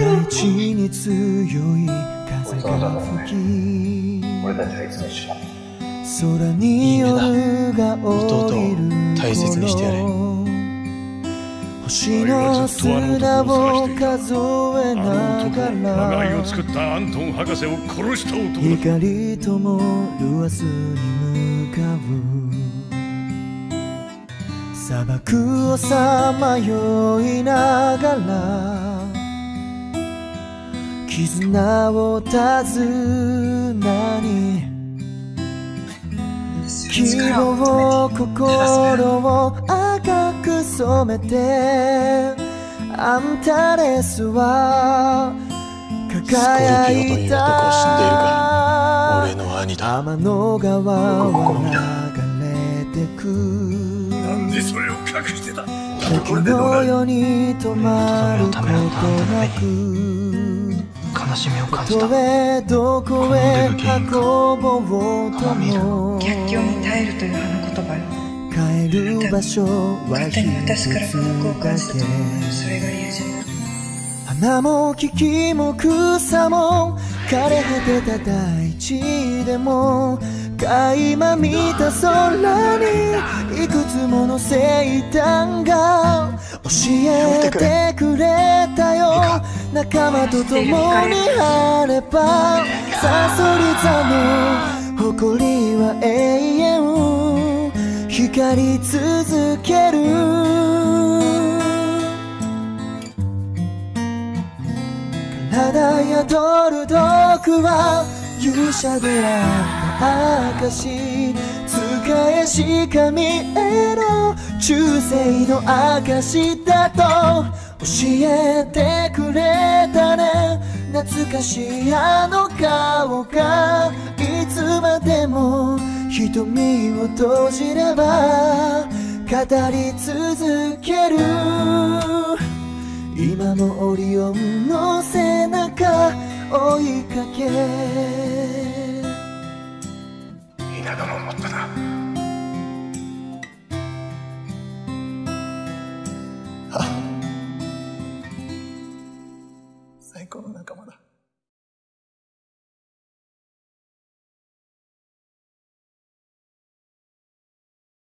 大地に強い風が吹き、俺たちはいつも一緒だ。空に夜が降りる頃、大切にしてやれ。星の砂を数えながら、長居を作ったアントン博士を殺した男だ。光ともる明日に向かう。砂漠をさまよいながら、絆を手綱に、希望を心を赤く染めて、アンタレスは輝いた。俺の兄だ。天の川は流れてく。なんでそれを隠してた。この世に止まることなく、悲しみを感じた。どこへ運ぼうとも逆境に耐えるという花言葉よ。帰る場所は一つだけ。花も木も草も枯れ果てた大地でも、垣間見た空にいくつもの生誕が教えてくれたよ。仲間と共にあれば、さそり座の誇りは永遠光り続ける。体宿る毒は勇者であった証。使えし神への忠誠の証だと教えてくれたね。懐かしいあの顔が、いつまでも瞳を閉じれば語り続ける。今もオリオンの背中追いかけ、稲田も思ったな。